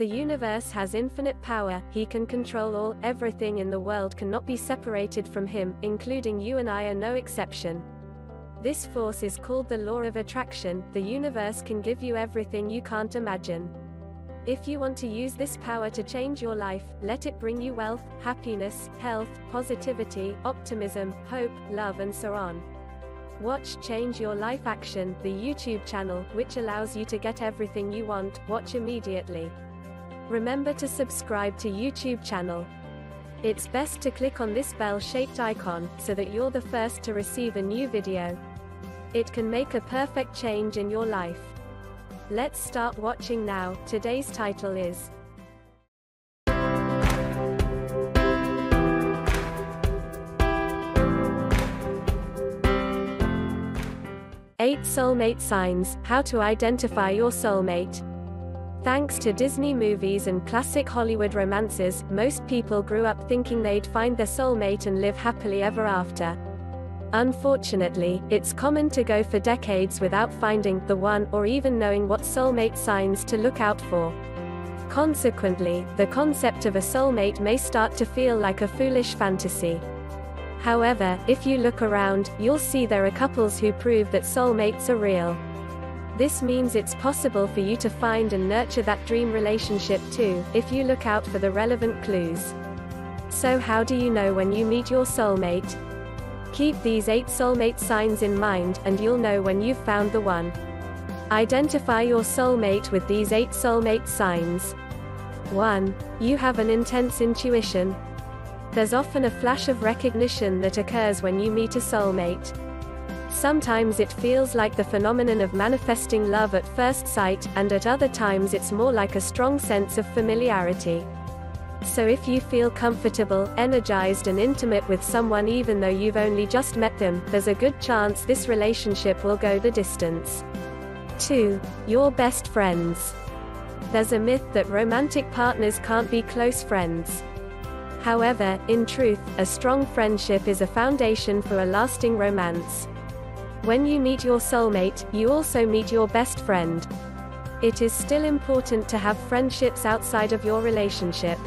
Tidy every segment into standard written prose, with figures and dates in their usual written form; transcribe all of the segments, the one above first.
The universe has infinite power, he can control all, everything in the world cannot be separated from him, including you and I are no exception. This force is called the Law of Attraction. The universe can give you everything you can't imagine. If you want to use this power to change your life, let it bring you wealth, happiness, health, positivity, optimism, hope, love and so on. Watch Change Your Life Action, the YouTube channel, which allows you to get everything you want. Watch immediately. Remember to subscribe to YouTube channel. It's best to click on this bell-shaped icon, so that you're the first to receive a new video. It can make a perfect change in your life. Let's start watching now. Today's title is Eight Soulmate Signs, How to Identify Your Soulmate. Thanks to Disney movies and classic Hollywood romances, most people grew up thinking they'd find their soulmate and live happily ever after. Unfortunately, it's common to go for decades without finding the one or even knowing what soulmate signs to look out for. Consequently, the concept of a soulmate may start to feel like a foolish fantasy. However, if you look around, you'll see there are couples who prove that soulmates are real. This means it's possible for you to find and nurture that dream relationship too, if you look out for the relevant clues. So how do you know when you meet your soulmate? Keep these 8 soulmate signs in mind, and you'll know when you've found the one. Identify your soulmate with these 8 soulmate signs. 1. You have an intense intuition. There's often a flash of recognition that occurs when you meet a soulmate. Sometimes it feels like the phenomenon of manifesting love at first sight, and at other times it's more like a strong sense of familiarity. So if you feel comfortable, energized and intimate with someone even though you've only just met them, there's a good chance this relationship will go the distance. 2. You're best friends. There's a myth that romantic partners can't be close friends. However, in truth, a strong friendship is a foundation for a lasting romance. When you meet your soulmate, you also meet your best friend. It is still important to have friendships outside of your relationship.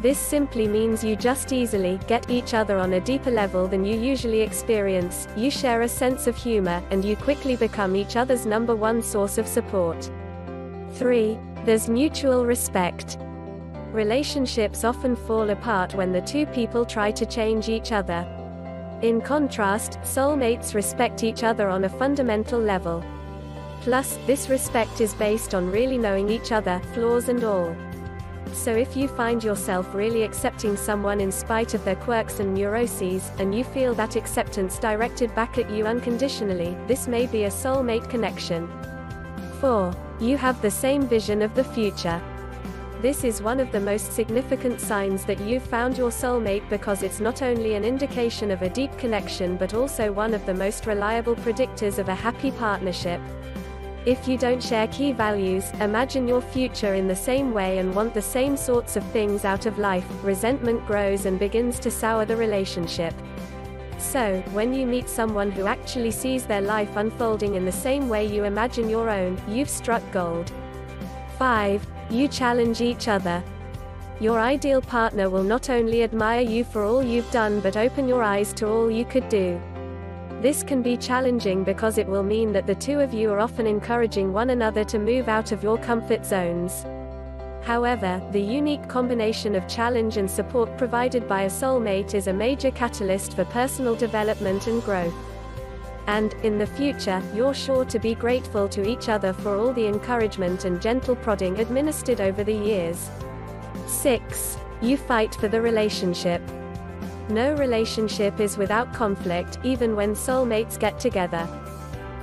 This simply means you just easily get each other on a deeper level than you usually experience, you share a sense of humor, and you quickly become each other's #1 source of support. 3. There's mutual respect. Relationships often fall apart when the two people try to change each other. In contrast, soulmates respect each other on a fundamental level. Plus, this respect is based on really knowing each other, flaws and all. So if you find yourself really accepting someone in spite of their quirks and neuroses, and you feel that acceptance directed back at you unconditionally, this may be a soulmate connection. 4. You have the same vision of the future. This is one of the most significant signs that you've found your soulmate, because it's not only an indication of a deep connection but also one of the most reliable predictors of a happy partnership. If you don't share key values, imagine your future in the same way and want the same sorts of things out of life, resentment grows and begins to sour the relationship. So, when you meet someone who actually sees their life unfolding in the same way you imagine your own, you've struck gold. 5. You challenge each other. Your ideal partner will not only admire you for all you've done but open your eyes to all you could do. This can be challenging because it will mean that the two of you are often encouraging one another to move out of your comfort zones. However, the unique combination of challenge and support provided by a soulmate is a major catalyst for personal development and growth. And, in the future, you're sure to be grateful to each other for all the encouragement and gentle prodding administered over the years. 6. You fight for the relationship. No relationship is without conflict, even when soulmates get together.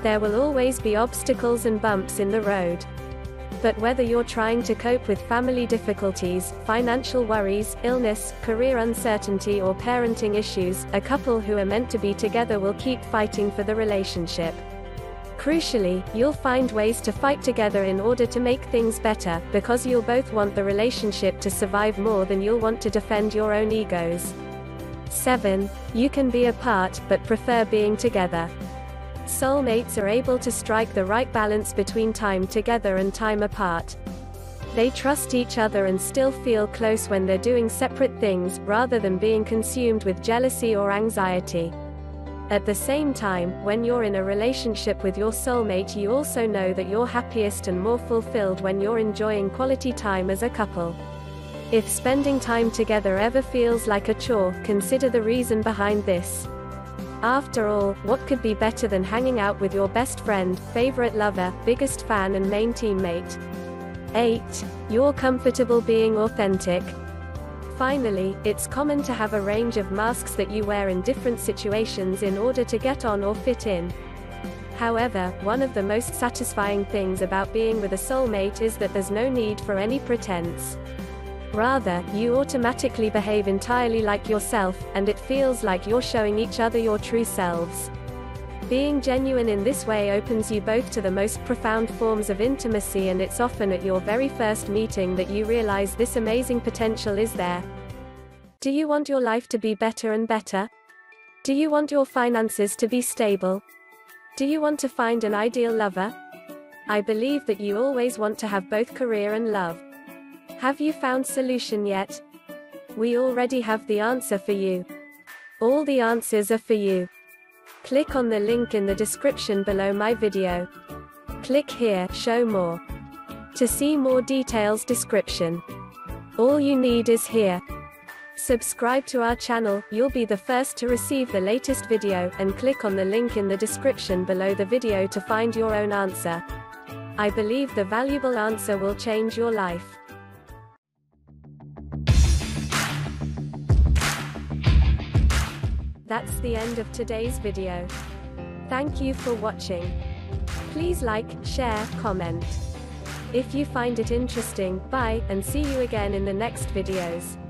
There will always be obstacles and bumps in the road. But whether you're trying to cope with family difficulties, financial worries, illness, career uncertainty or parenting issues, a couple who are meant to be together will keep fighting for the relationship. Crucially, you'll find ways to fight together in order to make things better, because you'll both want the relationship to survive more than you'll want to defend your own egos. 7. You can be apart, but prefer being together. Soulmates are able to strike the right balance between time together and time apart. They trust each other and still feel close when they're doing separate things, rather than being consumed with jealousy or anxiety. At the same time, when you're in a relationship with your soulmate, you also know that you're happiest and more fulfilled when you're enjoying quality time as a couple. If spending time together ever feels like a chore, consider the reason behind this. After all, what could be better than hanging out with your best friend, favorite lover, biggest fan and main teammate? 8. You're comfortable being authentic. Finally, it's common to have a range of masks that you wear in different situations in order to get on or fit in. However, one of the most satisfying things about being with a soulmate is that there's no need for any pretense. Rather, you automatically behave entirely like yourself, and it feels like you're showing each other your true selves. Being genuine in this way opens you both to the most profound forms of intimacy, and it's often at your very first meeting that you realize this amazing potential is there. Do you want your life to be better and better? Do you want your finances to be stable? Do you want to find an ideal lover? I believe that you always want to have both career and love. Have you found a solution yet? We already have the answer for you. All the answers are for you. Click on the link in the description below my video. Click here, show more. To see more details description. All you need is here. Subscribe to our channel, you'll be the first to receive the latest video, and click on the link in the description below the video to find your own answer. I believe the valuable answer will change your life. That's the end of today's video. Thank you for watching. Please like, share, comment if you find it interesting. Bye, and see you again in the next videos.